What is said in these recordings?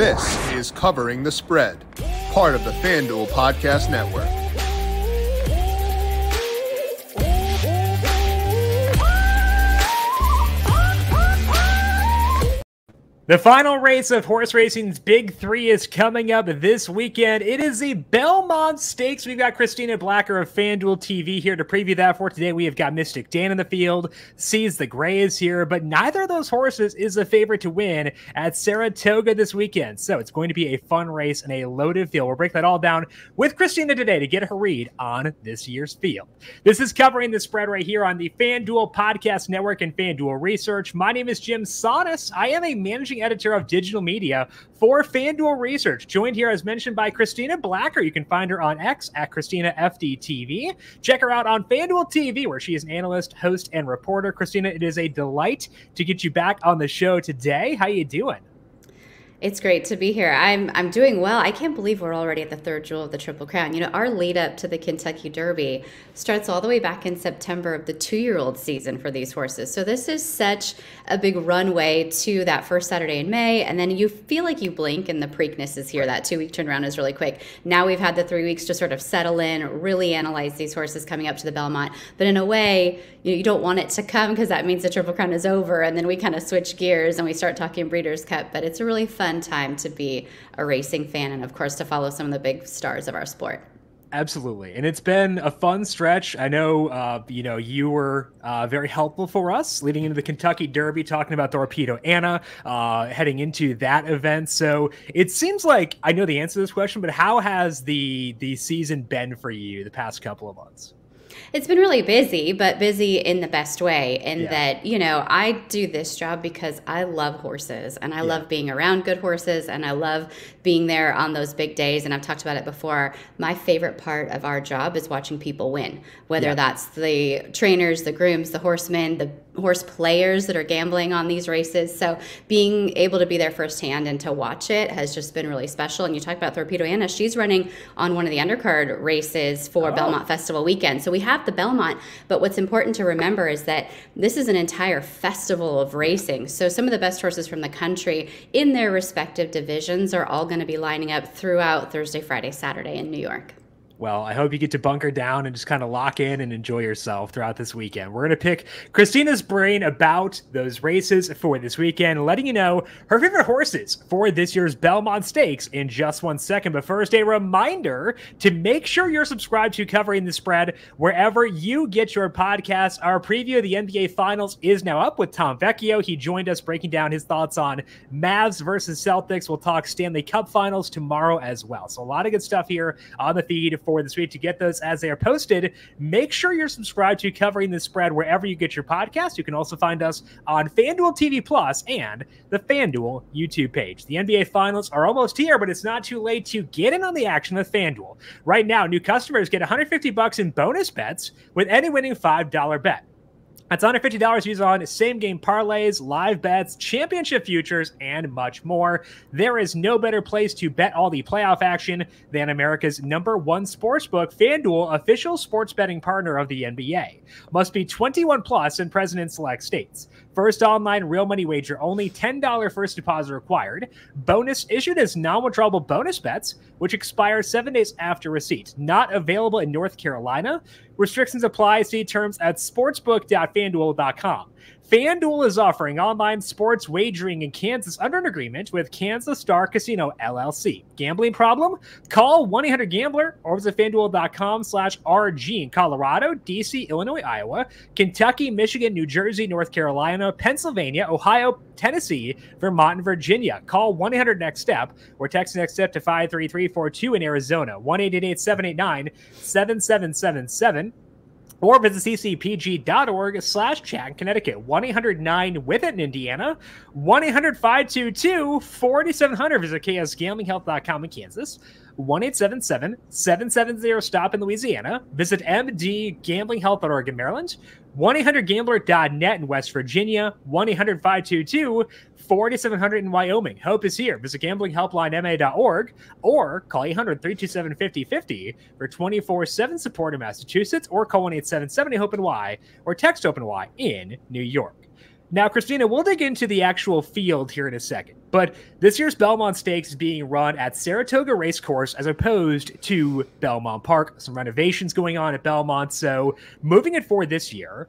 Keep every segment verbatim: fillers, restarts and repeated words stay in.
This is Covering the Spread, part of the FanDuel Podcast Network. The final race of horse racing's Big Three is coming up this weekend. It is the Belmont Stakes. We've got Christina Blacker of FanDuel T V here to preview that for today. We have got Mystic Dan in the field. Seize the Grey is here, but neither of those horses is a favorite to win at Saratoga this weekend. So it's going to be a fun race and a loaded field. We'll break that all down with Christina today to get her read on this year's field. This is Covering the Spread right here on the FanDuel Podcast Network and FanDuel Research. My name is Jim Sannes. I am a managing editor of digital media for FanDuel Research, joined here as mentioned by Christina Blacker. You can find her on X at Christina F D T V. Check her out on FanDuel T V, where she is an analyst, host, and reporter. Christina, it is a delight to get you back on the show today. How you doing? It's great to be here. I'm I'm doing well. I can't believe we're already at the third jewel of the Triple Crown. You know, our lead up to the Kentucky Derby starts all the way back in September of the two-year-old season for these horses. So this is such a big runway to that first Saturday in May, and then you feel like you blink and the Preakness is here. That two-week turnaround is really quick. Now we've had the three weeks to sort of settle in, really analyze these horses coming up to the Belmont. But in a way, you know, you don't want it to come because that means the Triple Crown is over, and then we kind of switch gears and we start talking Breeders' Cup. But it's a really fun time to be a racing fan and, of course, to follow some of the big stars of our sport. Absolutely. And it's been a fun stretch. I know, uh, you know, you were uh, very helpful for us leading into the Kentucky Derby, talking about Thorpedo Anna, uh, heading into that event. So it seems like I know the answer to this question, but how has the, the season been for you the past couple of months? It's been really busy, but busy in the best way in yeah. that, you know, I do this job because I love horses and I yeah. love being around good horses and I love being there on those big days. And I've talked about it before. My favorite part of our job is watching people win, whether yeah. that's the trainers, the grooms, the horsemen, the horse players that are gambling on these races. So being able to be there firsthand and to watch it has just been really special. And you talk about Thorpedo Anna. She's running on one of the undercard races for oh. Belmont Festival weekend. So we have the Belmont, but what's important to remember is that this is an entire festival of racing. So some of the best horses from the country in their respective divisions are all going to be lining up throughout Thursday, Friday, Saturday in New York. Well, I hope you get to bunker down and just kind of lock in and enjoy yourself throughout this weekend. We're going to pick Christina's brain about those races for this weekend, letting you know her favorite horses for this year's Belmont Stakes in just one second. But first, a reminder to make sure you're subscribed to Covering the Spread wherever you get your podcasts. Our preview of the N B A Finals is now up with Tom Vecchio. He joined us breaking down his thoughts on Mavs versus Celtics. We'll talk Stanley Cup Finals tomorrow as well. So a lot of good stuff here on the feed for this week. To get those as they are posted, make sure you're subscribed to Covering the Spread wherever you get your podcast. You can also find us on FanDuel T V Plus and the FanDuel YouTube page. The N B A Finals are almost here, but it's not too late to get in on the action with FanDuel. Right now, new customers get one hundred fifty bucks in bonus bets with any winning five dollar bet. That's one hundred fifty dollars used on same-game parlays, live bets, championship futures, and much more. There is no better place to bet all the playoff action than America's number one sportsbook, FanDuel, official sports betting partner of the N B A. Must be twenty-one plus and present in select states. First online real money wager only, ten dollar first deposit required. Bonus issued as non-withdrawable bonus bets, which expire seven days after receipt. Not available in North Carolina. Restrictions apply. See terms at sportsbook dot fanduel dot com. FanDuel is offering online sports wagering in Kansas under an agreement with Kansas Star Casino, L L C. Gambling problem? Call one eight hundred gambler or visit fanduel dot com slash R G in Colorado, D C, Illinois, Iowa, Kentucky, Michigan, New Jersey, North Carolina, Pennsylvania, Ohio, Tennessee, Vermont, and Virginia. Call one eight hundred next step or text NEXTSTEP to five three three four two in Arizona, one eight eight eight seven eight nine seven seven seven seven. Or visit c c p g dot org slash chat in Connecticut, one eight hundred nine with it in Indiana, one eight hundred five two two four seven zero zero. Visit chaos gambling health dot com in Kansas, one eight seven seven seven seven zero stop in Louisiana. Visit m d gambling health dot org in Maryland, one eight hundred gambler dot net in West Virginia, one eight hundred five two two four seven zero zero in Wyoming. Hope is here. Visit gambling helpline m a dot org or call eight hundred three two seven five zero five zero for twenty-four seven support in Massachusetts, or call one eight seven seven hope N Y or text hope N Y in New York. Now, Christina, we'll dig into the actual field here in a second, but this year's Belmont Stakes is being run at Saratoga Race Course as opposed to Belmont Park. Some renovations going on at Belmont, so moving it forward this year,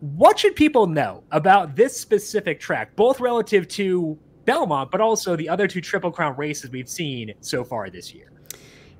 what should people know about this specific track, both relative to Belmont, but also the other two Triple Crown races we've seen so far this year?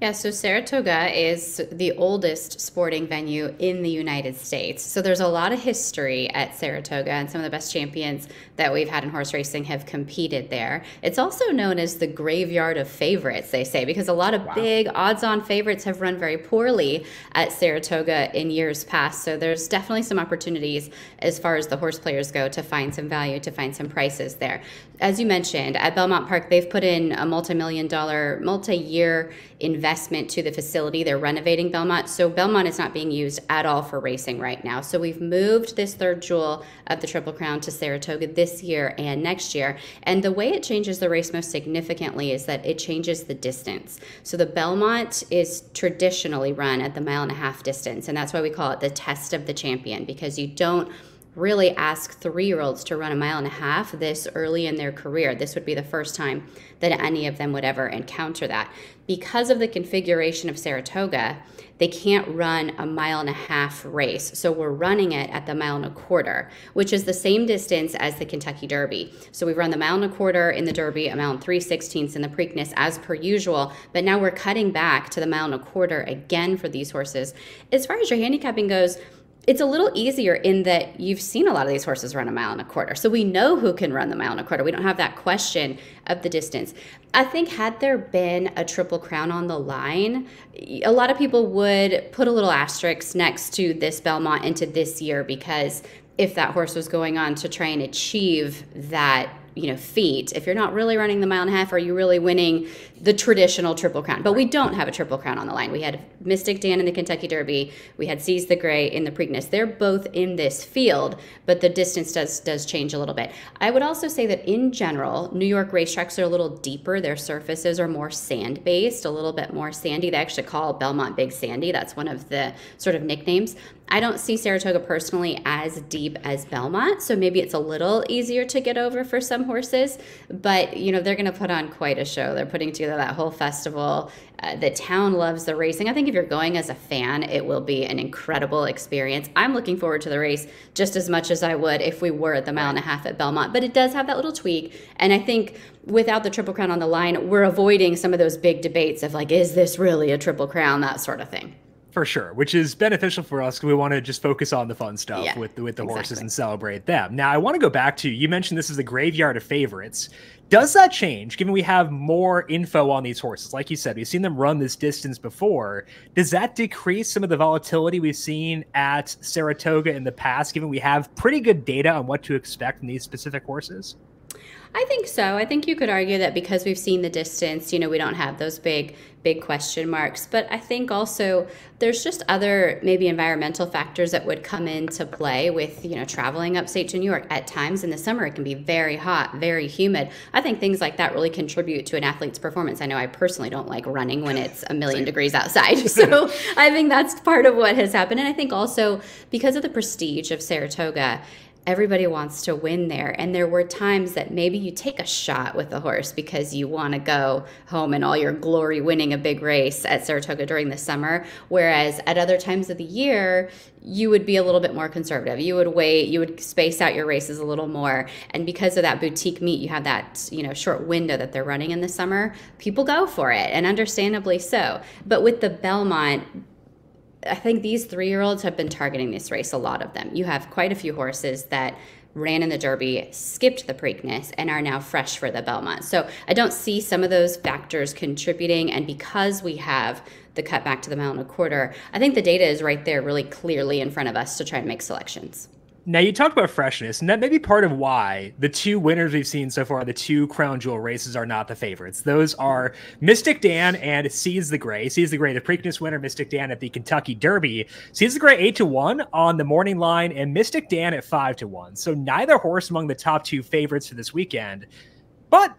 Yeah, so Saratoga is the oldest sporting venue in the United States. So there's a lot of history at Saratoga, and some of the best champions that we've had in horse racing have competed there. It's also known as the graveyard of favorites, they say, because a lot of wow. big odds-on favorites have run very poorly at Saratoga in years past. So there's definitely some opportunities as far as the horse players go to find some value, to find some prices there. As you mentioned, at Belmont Park, they've put in a multi-million dollar, multi-year investment investment to the facility. They're renovating Belmont. So Belmont is not being used at all for racing right now. So we've moved this third jewel of the Triple Crown to Saratoga this year and next year. And the way it changes the race most significantly is that it changes the distance. So the Belmont is traditionally run at the mile and a half distance. And that's why we call it the test of the champion, because you don't really ask three-year-olds to run a mile and a half this early in their career. This would be the first time that any of them would ever encounter that. Because of the configuration of Saratoga, they can't run a mile and a half race. So we're running it at the mile and a quarter, which is the same distance as the Kentucky Derby. So we've run the mile and a quarter in the Derby, a mile and three sixteenths in the Preakness as per usual, but now we're cutting back to the mile and a quarter again for these horses. As far as your handicapping goes, it's a little easier in that you've seen a lot of these horses run a mile and a quarter. So we know who can run the mile and a quarter. We don't have that question of the distance. I think had there been a Triple Crown on the line, a lot of people would put a little asterisk next to this Belmont into this year, because if that horse was going on to try and achieve that, you know, feat, if you're not really running the mile and a half, are you really winning the traditional Triple Crown? But we don't have a Triple Crown on the line. We had Mystic Dan in the Kentucky Derby. We had Seize the Grey in the Preakness. They're both in this field, but the distance does does change a little bit. I would also say that in general, New York racetracks are a little deeper. Their surfaces are more sand-based, a little bit more sandy. They actually call Belmont Big Sandy. That's one of the sort of nicknames. I don't see Saratoga personally as deep as Belmont, so maybe it's a little easier to get over for some horses, but you know, they're going to put on quite a show. They're putting together that whole festival. Uh, the town loves the racing. I think if you're going as a fan, it will be an incredible experience. I'm looking forward to the race just as much as I would if we were at the mile and a half at Belmont, but it does have that little tweak. And I think without the Triple Crown on the line, we're avoiding some of those big debates of like, is this really a Triple Crown? That sort of thing. For sure, which is beneficial for us because we want to just focus on the fun stuff yeah, with, with the exactly. horses and celebrate them. Now, I want to go back to, you mentioned this is the graveyard of favorites. Does that change, given we have more info on these horses? Like you said, we've seen them run this distance before. Does that decrease some of the volatility we've seen at Saratoga in the past, given we have pretty good data on what to expect from these specific horses? I think so. I think you could argue that because we've seen the distance, you know, we don't have those big, big question marks. But I think also there's just other maybe environmental factors that would come into play with, you know, traveling upstate to New York. At times in the summer, it can be very hot, very humid. I think things like that really contribute to an athlete's performance. I know I personally don't like running when it's a million degrees outside. So I think that's part of what has happened. And I think also because of the prestige of Saratoga, everybody wants to win there. And there were times that maybe you take a shot with the horse because you want to go home in all your glory winning a big race at Saratoga during the summer. Whereas at other times of the year, you would be a little bit more conservative. You would wait, you would space out your races a little more. And because of that boutique meet, you have that, you know, short window that they're running in the summer, people go for it, and understandably so. But with the Belmont, I think these three-year-olds have been targeting this race, a lot of them. You have quite a few horses that ran in the Derby, skipped the Preakness, and are now fresh for the Belmont. So I don't see some of those factors contributing. And because we have the cut back to the mile and a quarter, I think the data is right there really clearly in front of us to try and make selections. Now, you talked about freshness, and that may be part of why the two winners we've seen so far, the two crown jewel races, are not the favorites. Those are Mystic Dan and Seize the Grey. Seize the Grey, the Preakness winner, Mystic Dan at the Kentucky Derby. Seize the Grey eight to one on the morning line, and Mystic Dan at five to one. So neither horse among the top two favorites for this weekend, but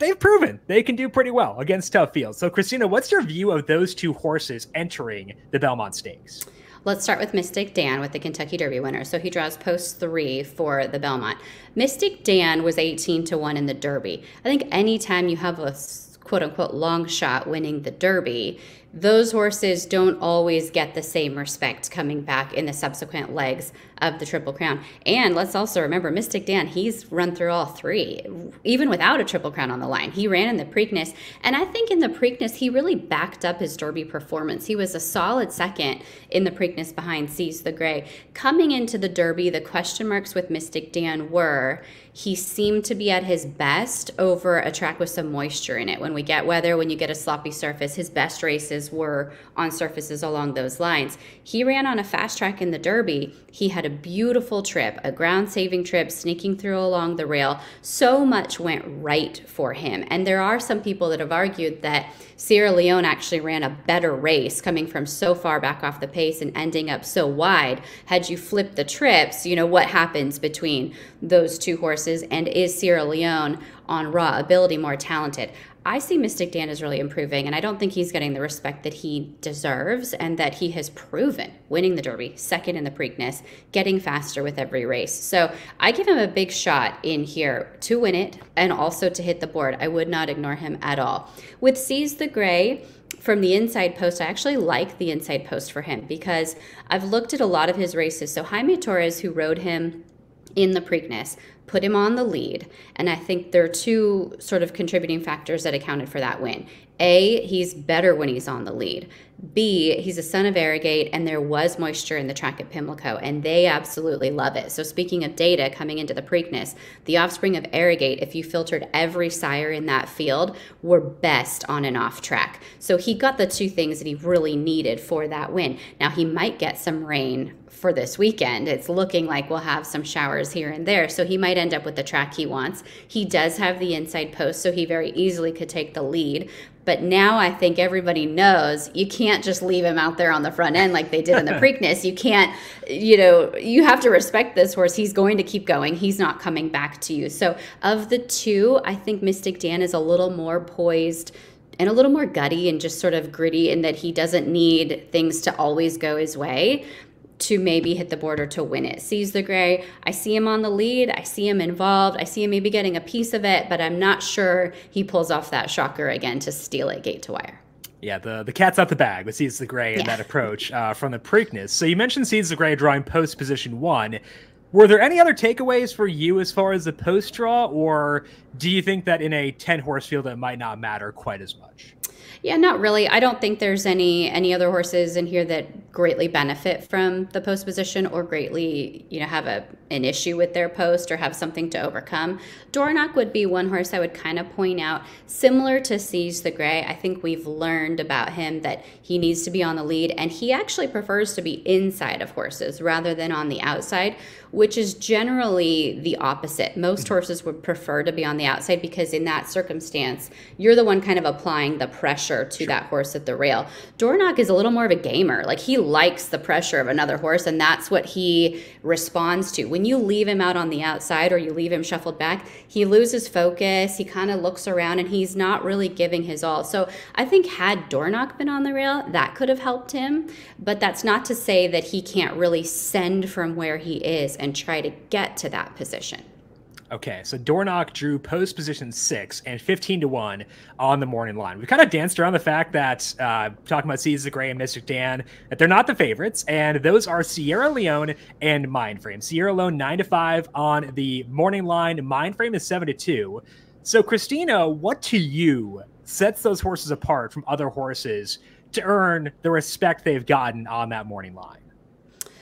they've proven they can do pretty well against tough fields. So, Christina, what's your view of those two horses entering the Belmont Stakes? Let's start with Mystic Dan with the Kentucky Derby winner. So he draws post three for the Belmont. Mystic Dan was eighteen to one in the Derby. I think anytime you have a quote unquote long shot winning the Derby, those horses don't always get the same respect coming back in the subsequent legs of the Triple Crown. And let's also remember Mystic Dan, he's run through all three, even without a Triple Crown on the line. He ran in the Preakness, and I think in the Preakness, he really backed up his Derby performance. He was a solid second in the Preakness behind Seize the Grey. Coming into the Derby, the question marks with Mystic Dan were, he seemed to be at his best over a track with some moisture in it. When we get weather, when you get a sloppy surface, his best races were on surfaces along those lines. He ran on a fast track in the Derby. He had a beautiful trip, a ground-saving trip, sneaking through along the rail. So much went right for him. And there are some people that have argued that Sierra Leone actually ran a better race coming from so far back off the pace and ending up so wide. Had you flipped the trips, you know, what happens between those two horses, and is Sierra Leone on raw ability more talented? I see Mystic Dan is really improving, and I don't think he's getting the respect that he deserves and that he has proven winning the Derby, second in the Preakness, getting faster with every race. So I give him a big shot in here to win it and also to hit the board. I would not ignore him at all. With Seize the Grey, from the inside post, I actually like the inside post for him because I've looked at a lot of his races. So Jaime Torres, who rode him in the Preakness, put him on the lead. And I think there are two sort of contributing factors that accounted for that win. A, he's better when he's on the lead. B, he's a son of Arrogate, and there was moisture in the track at Pimlico, and they absolutely love it. So speaking of data coming into the Preakness, the offspring of Arrogate, if you filtered every sire in that field, were best on and off track. So he got the two things that he really needed for that win. Now, he might get some rain for this weekend. It's looking like we'll have some showers here and there, so he might end up with the track he wants. He does have the inside post, so he very easily could take the lead. But now I think everybody knows you can't just leave him out there on the front end like they did in the Preakness. You can't, you know, you have to respect this horse. He's going to keep going. He's not coming back to you. So of the two, I think Mystic Dan is a little more poised and a little more gutty and just sort of gritty in that he doesn't need things to always go his way to maybe hit the board or to win it. Seize the Grey, I see him on the lead, I see him involved, I see him maybe getting a piece of it, but I'm not sure he pulls off that shocker again to steal it gate to wire. Yeah, the, the cat's out the bag with Seize the Grey and yeah. that approach uh, from the Preakness. So you mentioned Seize the Grey drawing post position one. Were there any other takeaways for you as far as the post draw, or do you think that in a ten horse field it might not matter quite as much? Yeah, not really. I don't think there's any any other horses in here that greatly benefit from the post position or greatly, you know, have a an issue with their post or have something to overcome. Dornoch would be one horse I would kind of point out, similar to Seize the Grey. I think we've learned about him that he needs to be on the lead, and he actually prefers to be inside of horses rather than on the outside, which is generally the opposite. Most horses would prefer to be on the outside because in that circumstance, you're the one kind of applying the pressure to sure. that horse at the rail. Dornoch is a little more of a gamer. Like, he likes the pressure of another horse, and that's what he responds to. When you leave him out on the outside or you leave him shuffled back, he loses focus. He kind of looks around and he's not really giving his all. So I think had Dornoch been on the rail, that could have helped him. But that's not to say that he can't really send from where he is and try to get to that position. Okay, so Dornoch drew post position six and fifteen to one on the morning line. We kind of danced around the fact that, uh, talking about Seize the Grey and Mystic Dan, that they're not the favorites, and those are Sierra Leone and Mindframe. Sierra Leone nine to five on the morning line. Mindframe is seven to two. So, Christina, what to you sets those horses apart from other horses to earn the respect they've gotten on that morning line?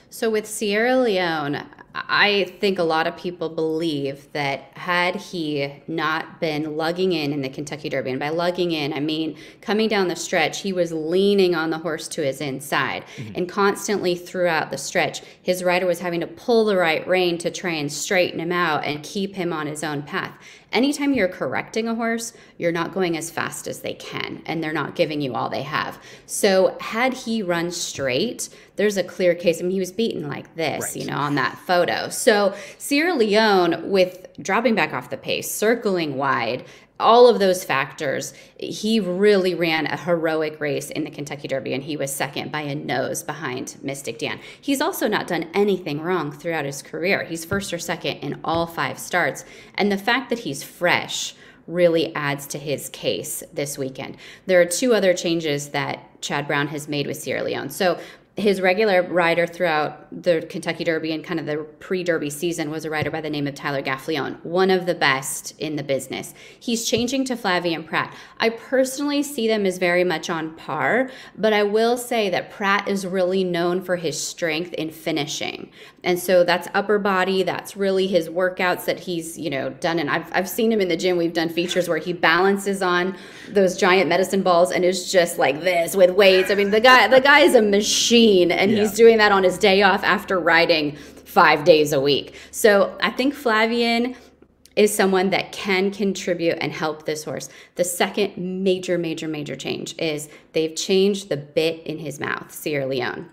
So with Sierra Leone, I think a lot of people believe that had he not been lugging in in the Kentucky Derby, and by lugging in, I mean coming down the stretch, he was leaning on the horse to his inside. Mm-hmm. And constantly throughout the stretch, his rider was having to pull the right rein to try and straighten him out and keep him on his own path. Anytime you're correcting a horse, you're not going as fast as they can, and they're not giving you all they have. So had he run straight, there's a clear case. I mean, he was beaten like this, right. you know, on that photo. So Sierra Leone, with dropping back off the pace, circling wide, all of those factors, he really ran a heroic race in the Kentucky Derby, and he was second by a nose behind Mystic Dan. He's also not done anything wrong throughout his career. He's first or second in all five starts, and the fact that he's fresh really adds to his case this weekend. There are two other changes that Chad Brown has made with Sierra Leone. So his regular rider throughout the Kentucky Derby and kind of the pre-Derby season was a rider by the name of Tyler Gaffalione, one of the best in the business. He's changing to Flavien Prat. I personally see them as very much on par, but I will say that Pratt is really known for his strength in finishing. And so that's upper body, that's really his workouts that he's, you know, done. And I've, I've seen him in the gym. We've done features where he balances on those giant medicine balls and is just like this with weights. I mean, the guy, the guy is a machine. And yeah. He's doing that on his day off after riding five days a week. So I think Flavien is someone that can contribute and help this horse. The second major, major, major change is they've changed the bit in his mouth, Sierra Leone.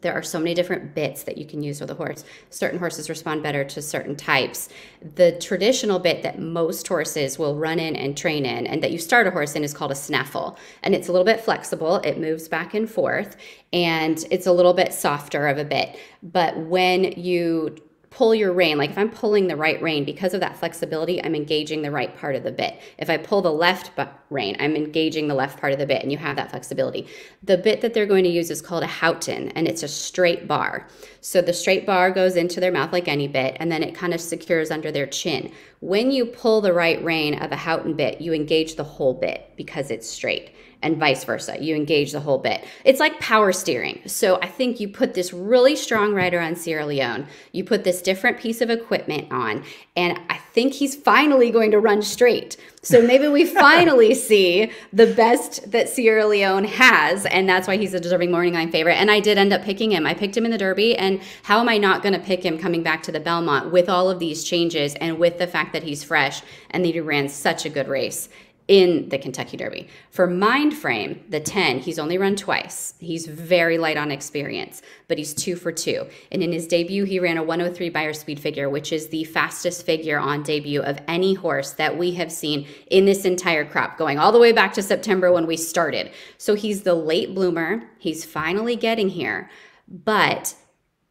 There are so many different bits that you can use with a horse. Certain horses respond better to certain types. The traditional bit that most horses will run in and train in and that you start a horse in is called a snaffle. And it's a little bit flexible. It moves back and forth. And it's a little bit softer of a bit. But when you pull your rein, like if I'm pulling the right rein, because of that flexibility, I'm engaging the right part of the bit. If I pull the left rein, I'm engaging the left part of the bit, and you have that flexibility. The bit that they're going to use is called a houghton, and it's a straight bar. So the straight bar goes into their mouth like any bit, and then it kind of secures under their chin. When you pull the right rein of a houghton bit, you engage the whole bit because it's straight. And vice versa, you engage the whole bit. It's like power steering. So I think you put this really strong rider on Sierra Leone, you put this different piece of equipment on, and I think he's finally going to run straight. So maybe we finally see the best that Sierra Leone has, and that's why he's a deserving morning line favorite. And I did end up picking him. I picked him in the Derby, and how am I not going to pick him coming back to the Belmont with all of these changes and with the fact that he's fresh and that he ran such a good race in the Kentucky Derby? For Mind Frame, the ten, he's only run twice. He's very light on experience, but he's two for two. And in his debut, he ran a one oh three Buyer Speed figure, which is the fastest figure on debut of any horse that we have seen in this entire crop, going all the way back to September when we started. So he's the late bloomer. He's finally getting here, but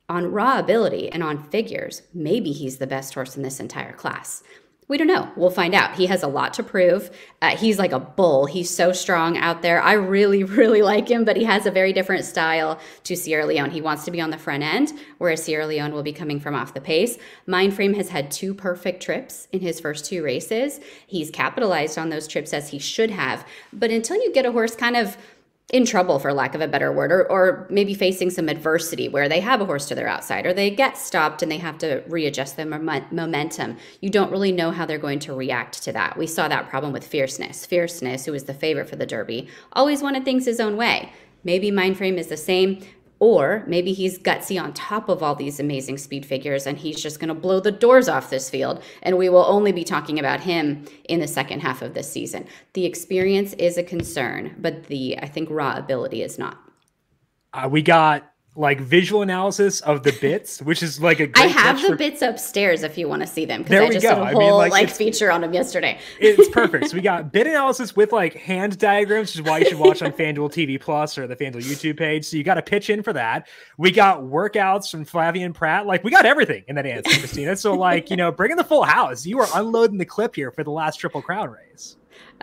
on raw ability and on figures, maybe he's the best horse in this entire class. We don't know. We'll find out. He has a lot to prove. Uh, he's like a bull. He's so strong out there. I really, really like him, but he has a very different style to Sierra Leone. He wants to be on the front end, whereas Sierra Leone will be coming from off the pace. Mind Frame has had two perfect trips in his first two races. He's capitalized on those trips as he should have. But until you get a horse kind of in trouble, for lack of a better word, or, or maybe facing some adversity where they have a horse to their outside or they get stopped and they have to readjust their momentum, you don't really know how they're going to react to that. We saw that problem with Fierceness. Fierceness, who was the favorite for the Derby, always wanted things his own way. Maybe Mind Frame is the same, or maybe he's gutsy on top of all these amazing speed figures and he's just going to blow the doors off this field, and we will only be talking about him in the second half of this season. The experience is a concern, but the, I think, raw ability is not. Uh, we got like visual analysis of the bits, which is like a great I have the for... bits upstairs if you want to see them, because I just did a whole I mean, like, like feature on them yesterday. It's perfect. So we got bit analysis with like hand diagrams, which is why you should watch on FanDuel T V Plus or the FanDuel YouTube page. So you got to pitch in for that. We got workouts from Flavien Prat. Like, we got everything in that answer, Christina. So like, you know, bring in the full house. You are unloading the clip here for the last Triple Crown race.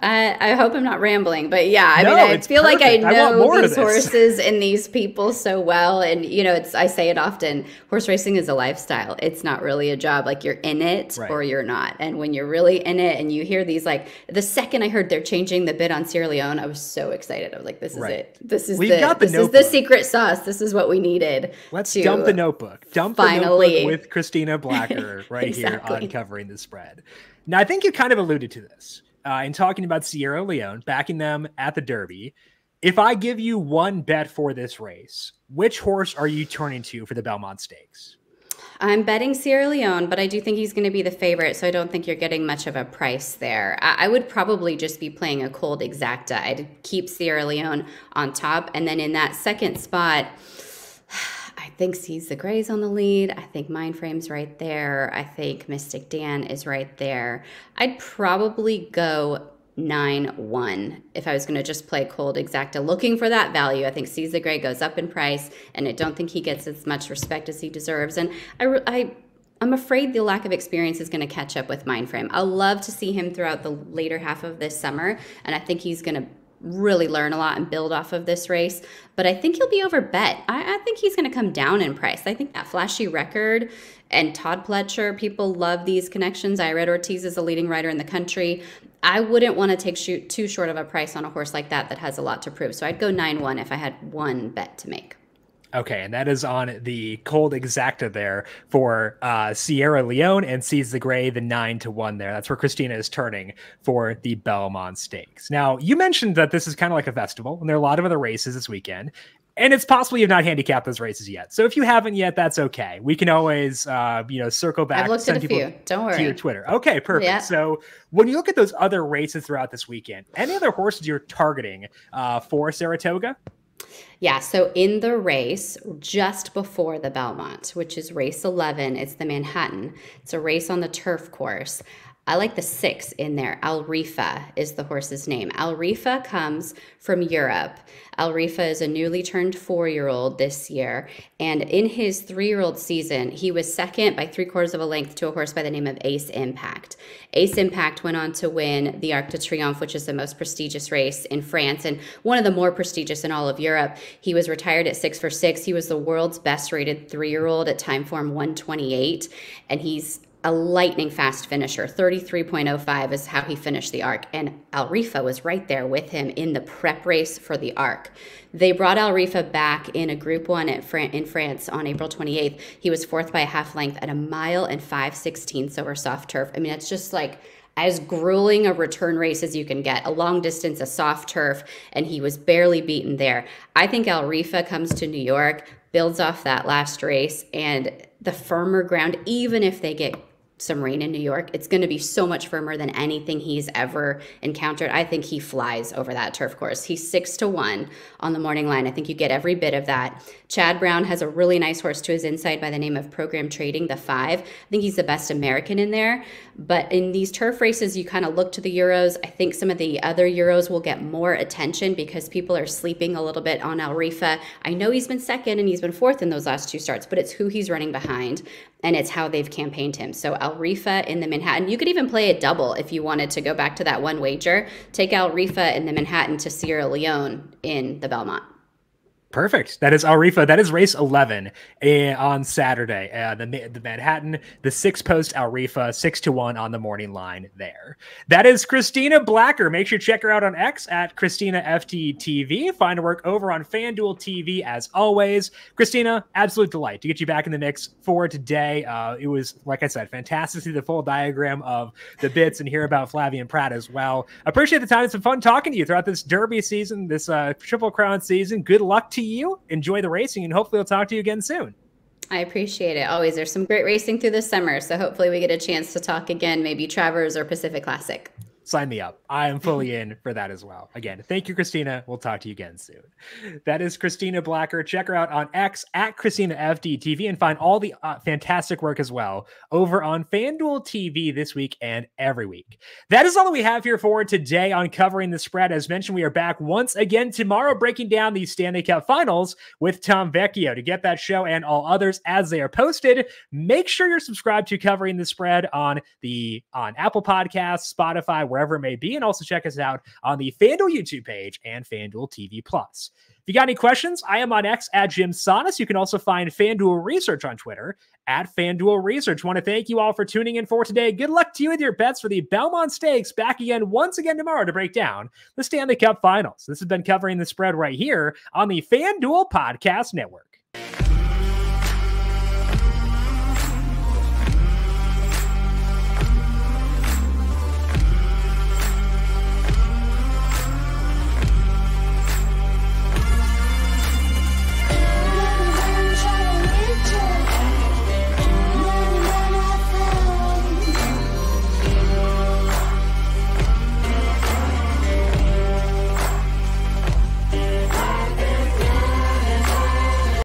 Uh, I hope I'm not rambling, but yeah, I no, mean, I feel perfect. like I know I these horses and these people so well. And, you know, it's, I say it often, horse racing is a lifestyle. It's not really a job. Like, you're in it right. or you're not. And when you're really in it and you hear these, like the second I heard they're changing the bid on Sierra Leone, I was so excited. I was like, this is right. it. This is We've the, got the, this is the secret sauce. This is what we needed. Let's to dump the notebook. Dump finally. the notebook with Christina Blacker right exactly. here on Covering the Spread. Now, I think you kind of alluded to this. Uh, in talking about Sierra Leone, backing them at the Derby, if I give you one bet for this race, which horse are you turning to for the Belmont Stakes? I'm betting Sierra Leone, but I do think he's going to be the favorite, so I don't think you're getting much of a price there. I, I would probably just be playing a cold exacta. I'd keep Sierra Leone on top, and then in that second spot, I think Seize the Grey's on the lead. I think Mindframe's right there. I think Mystic Dan is right there. I'd probably go nine one if I was going to just play cold exacta, looking for that value. I think Seize the Grey goes up in price, and I don't think he gets as much respect as he deserves. And I, I, I'm afraid the lack of experience is going to catch up with Mindframe. I'll love to see him throughout the later half of this summer, and I think he's going to really learn a lot and build off of this race, but I think he'll be over bet. I, I think he's going to come down in price. I think that flashy record and Todd Pletcher, people love these connections. Irad Ortiz is a leading rider in the country. I wouldn't want to take shoot too short of a price on a horse like that that has a lot to prove. So I'd go nine one if I had one bet to make. Okay, and that is on the cold exacta there for uh, Sierra Leone and Seize the Grey, the nine to one there. That's where Christina is turning for the Belmont Stakes. Now, you mentioned that this is kind of like a festival, and there are a lot of other races this weekend, and it's possible you've not handicapped those races yet. So if you haven't yet, that's okay. We can always, uh, you know, circle back. I've looked send at a people few. Don't worry. To your Twitter. Okay, perfect. Yeah. So when you look at those other races throughout this weekend, any other horses you're targeting uh, for Saratoga? Yeah, so in the race just before the Belmont, which is race eleven, it's the Manhattan. It's a race on the turf course. I like the six in there. Al Riffa is the horse's name. Al Riffa comes from Europe. Al Riffa is a newly turned four-year-old this year, and in his three-year-old season, he was second by three-quarters of a length to a horse by the name of Ace Impact. Ace Impact went on to win the Arc de Triomphe, which is the most prestigious race in France and one of the more prestigious in all of Europe. He was retired at six for six. He was the world's best-rated three-year-old at time form one twenty-eight, and he's a lightning fast finisher. Thirty-three point oh five is how he finished the Arc, and Al Riffa was right there with him in the prep race for the Arc. They brought Al Riffa back in a group one at Fran in France on April twenty-eighth. He was fourth by a half length at a mile and five sixteenths over soft turf. I mean, it's just like as grueling a return race as you can get, a long distance, a soft turf, and he was barely beaten there. I think Al Riffa comes to New York, builds off that last race, and the firmer ground, even if they get some rain in New York, it's going to be so much firmer than anything he's ever encountered. I think he flies over that turf course. He's six to one on the morning line. I think you get every bit of that. Chad Brown has a really nice horse to his inside by the name of Program Trading, the five. I think he's the best American in there, but in these turf races, you kind of look to the Euros. I think some of the other Euros will get more attention because people are sleeping a little bit on Al Riffa. I know he's been second and he's been fourth in those last two starts, but it's who he's running behind and it's how they've campaigned him. So Al Riffa in the Manhattan. You could even play a double if you wanted to go back to that one wager. Take Al Riffa in the Manhattan to Sierra Leone in the Belmont. Perfect. That is Al Riffa. That is race eleven on Saturday. Uh, the, the Manhattan, the six post Al Riffa, six to one on the morning line there. That is Christina Blacker. Make sure to check her out on X at Christina F T T V. Find her work over on FanDuel T V as always. Christina, absolute delight to get you back in the mix for today. Uh, it was, like I said, fantastic to see the full diagram of the bits and hear about Flavien Prat as well. Appreciate the time. It's been fun talking to you throughout this Derby season, this uh, Triple Crown season. Good luck to you. Enjoy the racing, and hopefully I'll talk to you again soon. I appreciate it. Always, there's some great racing through this summer, so hopefully we get a chance to talk again, maybe Travers or Pacific Classic. Sign me up. I am fully in for that as well. Again, thank you, Christina. We'll talk to you again soon. That is Christina Blacker. Check her out on X at Christina F D T V and find all the uh, fantastic work as well over on FanDuel T V this week and every week. That is all that we have here for today on Covering the Spread. As mentioned, we are back once again tomorrow breaking down the Stanley Cup Finals with Tom Vecchio. To get that show and all others as they are posted, make sure you're subscribed to Covering the Spread on the on Apple Podcasts, Spotify, where wherever it may be, and also check us out on the FanDuel YouTube page and FanDuel T V Plus. If you got any questions, I am on X at Jim Sannes. You can also find FanDuel Research on Twitter at FanDuel Research. I want to thank you all for tuning in for today. Good luck to you with your bets for the Belmont Stakes. Back again once again tomorrow to break down the Stanley Cup Finals. This has been Covering the Spread right here on the FanDuel Podcast Network.